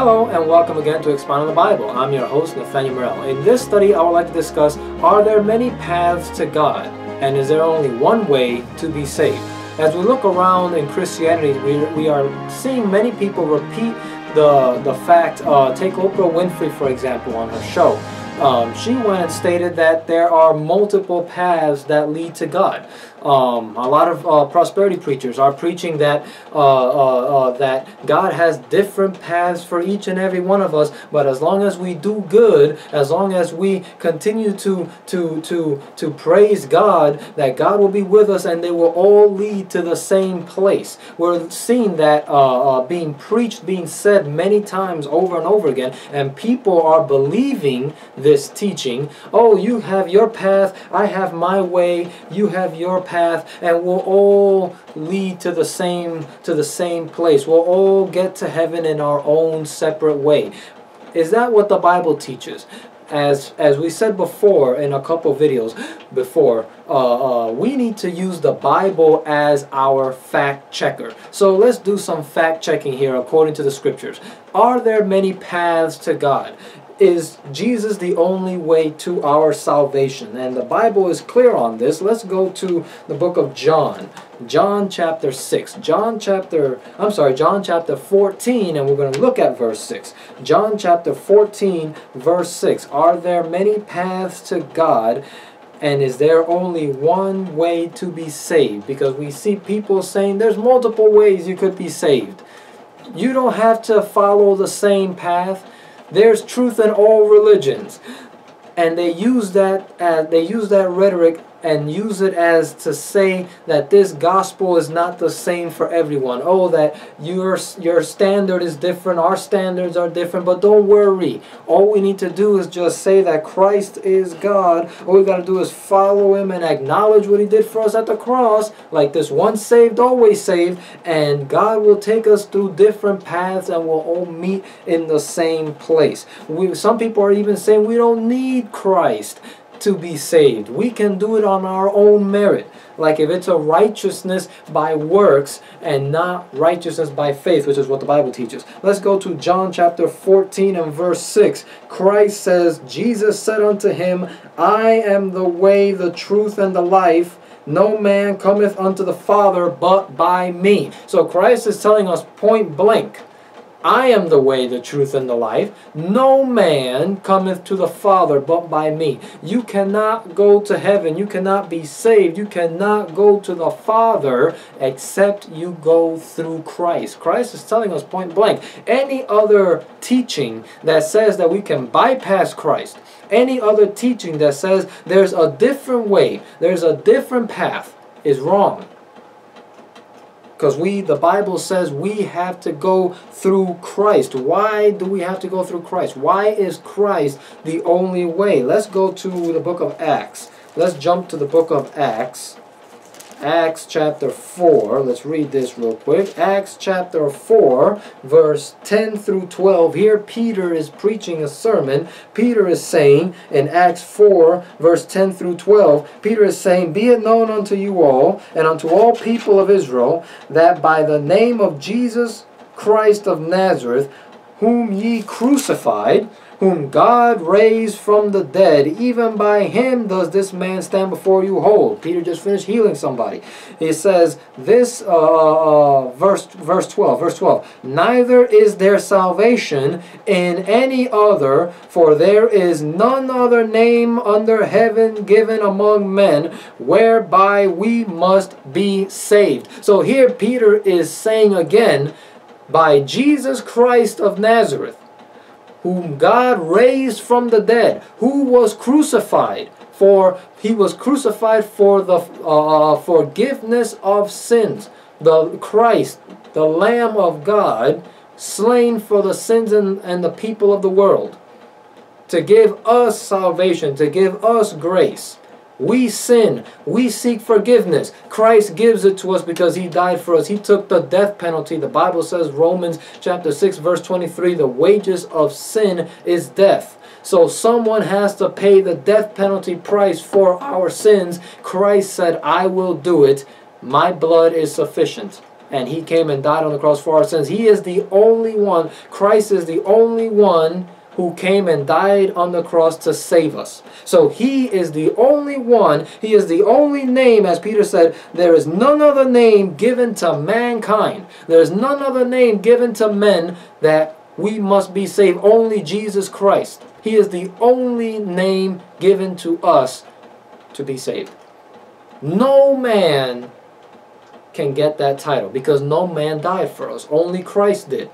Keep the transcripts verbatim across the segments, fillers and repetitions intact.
Hello and welcome again to Expounding the Bible. I'm your host, Nathaniel Murrell. In this study, I would like to discuss, are there many paths to God? And is there only one way to be saved? As we look around in Christianity, we, we are seeing many people repeat the, the fact, uh, take Oprah Winfrey, for example, on her show. Um, she went and stated that there are multiple paths that lead to God. Um, a lot of uh, prosperity preachers are preaching that uh, uh, uh, that God has different paths for each and every one of us. But as long as we do good, as long as we continue to to to to praise God, that God will be with us, and they will all lead to the same place. We're seeing that uh, uh, being preached, being said many times over and over again, and people are believing this. This teaching, oh, you have your path, I have my way, you have your path, and we'll all lead to the same to the same place. We'll all get to heaven in our own separate way. Is that what the Bible teaches? As as we said before in a couple videos before, uh, uh, we need to use the Bible as our fact checker. So let's do some fact checking here according to the scriptures. Are there many paths to God? Is Jesus the only way to our salvation? And the Bible is clear on this. Let's go to the book of John. John chapter six. John chapter, I'm sorry, John chapter fourteen, and we're going to look at verse six. John chapter fourteen, verse six. Are there many paths to God? And is there only one way to be saved? Because we see people saying there's multiple ways you could be saved. You don't have to follow the same path. There's truth in all religions, and they use that as, they use that rhetoric and use it as to say that this gospel is not the same for everyone. Oh, that your your standard is different, our standards are different, but don't worry. All we need to do is just say that Christ is God. All we got to do is follow Him and acknowledge what He did for us at the cross, like this once saved, always saved, and God will take us through different paths and we'll all meet in the same place. We, some people are even saying we don't need Christ to be saved. We can do it on our own merit. Like if it's a righteousness by works and not righteousness by faith, which is what the Bible teaches. Let's go to John chapter fourteen and verse six. Christ says, Jesus said unto him, I am the way, the truth, and the life. No man cometh unto the Father but by me. So Christ is telling us point blank, I am the way, the truth, and the life. No man cometh to the Father but by me. You cannot go to heaven. You cannot be saved. You cannot go to the Father except you go through Christ. Christ is telling us point blank. Any other teaching that says that we can bypass Christ, any other teaching that says there's a different way, there's a different path, is wrong. Because we, the Bible says we have to go through Christ. Why do we have to go through Christ? Why is Christ the only way? Let's go to the book of Acts. Let's jump to the book of Acts. Acts chapter four. Let's read this real quick. Acts chapter four, verse ten through twelve. Here Peter is preaching a sermon. Peter is saying in Acts four, verse ten through twelve, Peter is saying, be it known unto you all, and unto all people of Israel, that by the name of Jesus Christ of Nazareth, whom ye crucified, whom God raised from the dead, even by him does this man stand before you whole. Peter just finished healing somebody. He says this, uh, uh, verse, verse twelve, verse twelve, neither is there salvation in any other, for there is none other name under heaven given among men, whereby we must be saved. So here Peter is saying again, by Jesus Christ of Nazareth, whom God raised from the dead, who was crucified for he was crucified for the uh, forgiveness of sins. The Christ, the Lamb of God, slain for the sins and, and the people of the world, to give us salvation, to give us grace. We sin. We seek forgiveness. Christ gives it to us because He died for us. He took the death penalty. The Bible says, Romans chapter six, verse twenty-three, the wages of sin is death. So someone has to pay the death penalty price for our sins. Christ said, I will do it. My blood is sufficient. and He came and died on the cross for our sins. He is the only one, Christ is the only one who came and died on the cross to save us. So He is the only one, He is the only name, as Peter said, there is none other name given to mankind. There is none other name given to men that we must be saved. Only Jesus Christ. He is the only name given to us to be saved. No man can get that title because no man died for us. Only Christ did.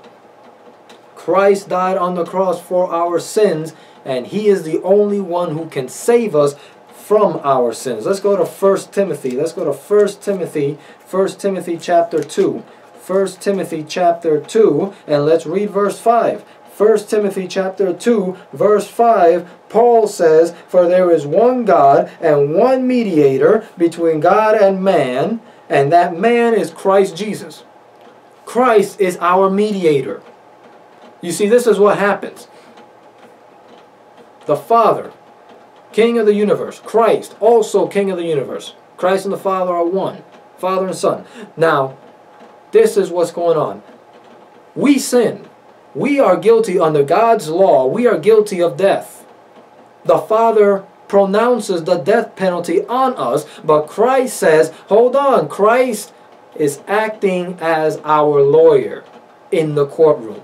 Christ died on the cross for our sins, and He is the only one who can save us from our sins. Let's go to First Timothy. Let's go to First Timothy, First Timothy chapter two. First Timothy chapter two, and let's read verse five. First Timothy chapter two, verse five, Paul says, "For there is one God and one mediator between God and man, and that man is Christ Jesus." Christ is our mediator. You see, this is what happens. The Father, King of the universe, Christ, also King of the universe. Christ and the Father are one, Father and Son. Now, this is what's going on. We sin. We are guilty under God's law. We are guilty of death. The Father pronounces the death penalty on us, but Christ says, hold on, Christ is acting as our lawyer in the courtroom.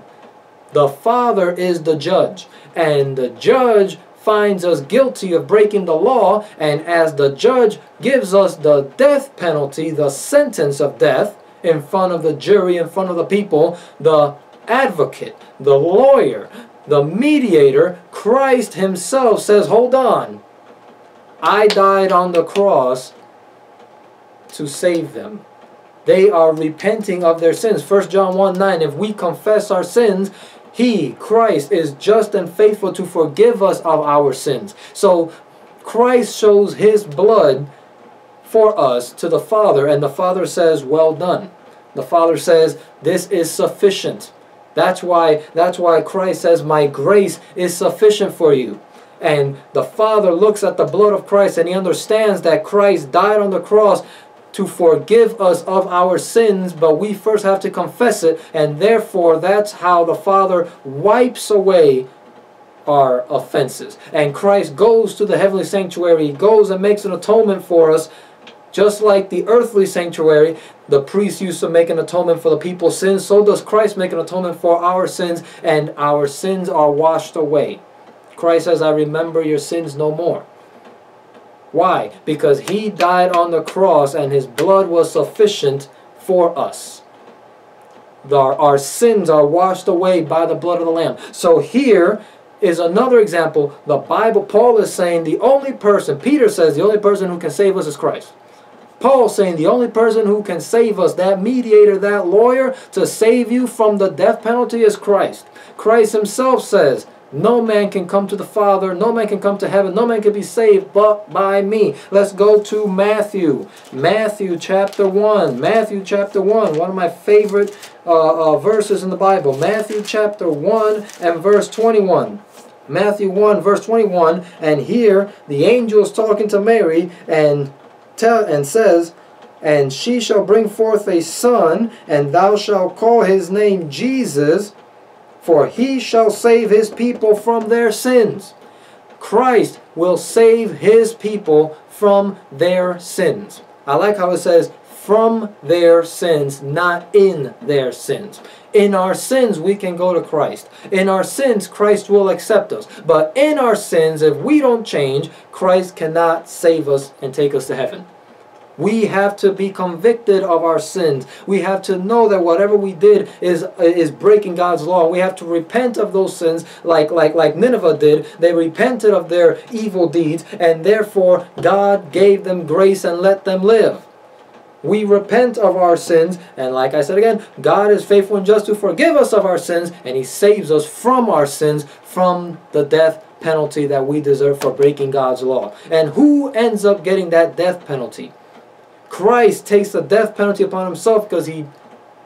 The Father is the judge, and the judge finds us guilty of breaking the law, and as the judge gives us the death penalty, the sentence of death, in front of the jury, in front of the people, the advocate, the lawyer, the mediator, Christ Himself says, hold on, I died on the cross to save them. They are repenting of their sins. First John one nine, if we confess our sins, He, Christ, is just and faithful to forgive us of our sins. So Christ shows His blood for us to the Father, and the Father says, well done. The Father says, this is sufficient. That's why, that's why Christ says, my grace is sufficient for you. And the Father looks at the blood of Christ, and He understands that Christ died on the cross to forgive us of our sins, but we first have to confess it, and therefore that's how the Father wipes away our offenses. And Christ goes to the heavenly sanctuary, He goes and makes an atonement for us. Just like the earthly sanctuary, the priest used to make an atonement for the people's sins, so does Christ make an atonement for our sins, and our sins are washed away. Christ says, I remember your sins no more. Why? Because He died on the cross, and His blood was sufficient for us. Our, our sins are washed away by the blood of the Lamb. So here is another example. The Bible, Paul is saying the only person, Peter says the only person who can save us is Christ. Paul saying the only person who can save us, that mediator, that lawyer, to save you from the death penalty is Christ. Christ Himself says, no man can come to the Father, no man can come to heaven, no man can be saved but by me. Let's go to Matthew. Matthew chapter one. Matthew chapter one, one of my favorite uh, uh, verses in the Bible. Matthew chapter one and verse twenty-one. Matthew one, verse twenty-one. And here, the angel is talking to Mary, and Tell and says, and she shall bring forth a son, and thou shalt call his name Jesus, for he shall save his people from their sins. Christ will save His people from their sins. I like how it says, from their sins, not in their sins. In our sins, we can go to Christ. In our sins, Christ will accept us. But in our sins, if we don't change, Christ cannot save us and take us to heaven. We have to be convicted of our sins. We have to know that whatever we did is, is breaking God's law. We have to repent of those sins like, like, like Nineveh did. They repented of their evil deeds, and therefore God gave them grace and let them live. We repent of our sins, and like I said again, God is faithful and just to forgive us of our sins, and He saves us from our sins, from the death penalty that we deserve for breaking God's law. And who ends up getting that death penalty? Christ takes the death penalty upon Himself because He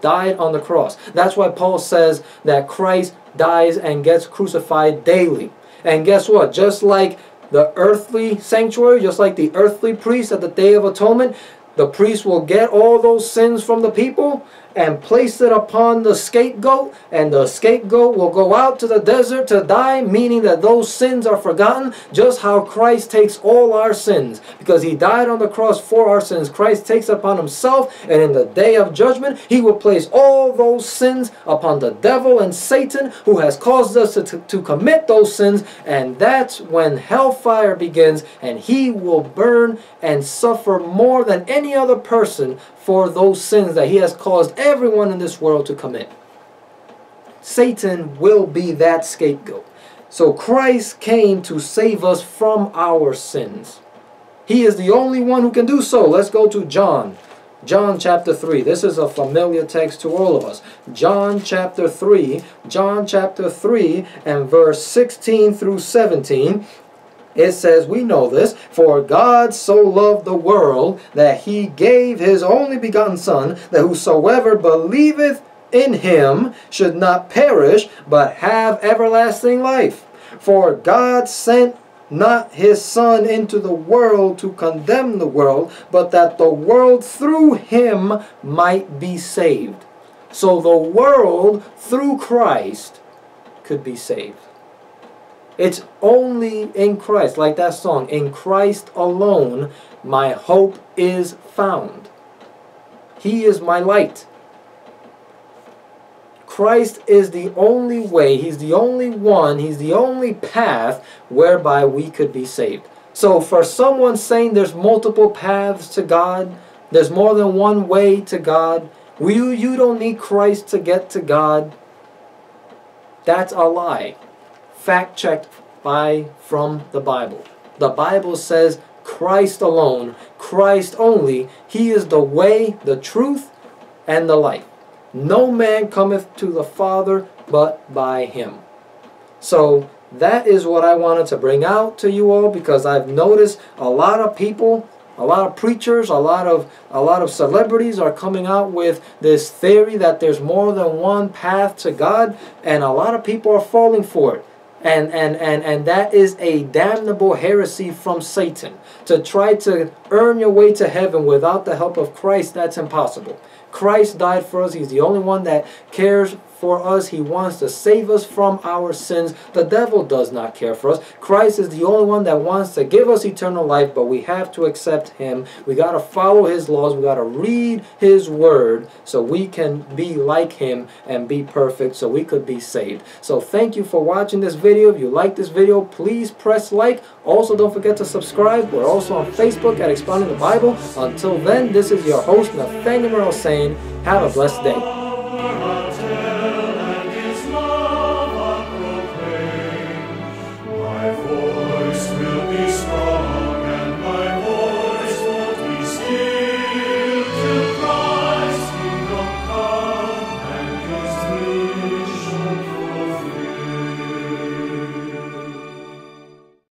died on the cross. That's why Paul says that Christ dies and gets crucified daily. And guess what? Just like the earthly sanctuary, just like the earthly priest at the Day of Atonement, the priest will get all those sins from the people, and place it upon the scapegoat, and the scapegoat will go out to the desert to die, meaning that those sins are forgotten, just how Christ takes all our sins. Because he died on the cross for our sins, Christ takes upon himself, and in the day of judgment, he will place all those sins upon the devil and Satan, who has caused us to, to, to commit those sins, and that's when hellfire begins, and he will burn and suffer more than any other person for those sins that he has caused everyone in this world to commit. Satan will be that scapegoat. So Christ came to save us from our sins. He is the only one who can do so. Let's go to John. John chapter three. This is a familiar text to all of us. John chapter three. John chapter three and verse sixteen through seventeen. It says, we know this, for God so loved the world that he gave his only begotten Son, that whosoever believeth in him should not perish, but have everlasting life. For God sent not his Son into the world to condemn the world, but that the world through him might be saved. So the world through Christ could be saved. It's only in Christ, like that song, in Christ alone my hope is found. He is my light. Christ is the only way, he's the only one, he's the only path whereby we could be saved. So for someone saying there's multiple paths to God, there's more than one way to God, you, you don't need Christ to get to God, that's a lie. Fact-checked by from the Bible. The Bible says Christ alone, Christ only. He is the way, the truth, and the life. No man cometh to the Father but by him. So that is what I wanted to bring out to you all, because I've noticed a lot of people, a lot of preachers, a lot of, a lot of celebrities are coming out with this theory that there's more than one path to God, and a lot of people are falling for it. And, and, and, and that is a damnable heresy from Satan. To try to earn your way to heaven without the help of Christ, that's impossible. Christ died for us. He's the only one that cares for us. He wants to save us from our sins. The devil does not care for us. Christ is the only one that wants to give us eternal life, but we have to accept him. We got to follow his laws. We got to read his word so we can be like him and be perfect so we could be saved. So thank you for watching this video. If you like this video, please press like. Also, don't forget to subscribe. We're also on Facebook at Expounding the Bible. Until then, this is your host, Nathaniel Murrell, saying have a blessed day.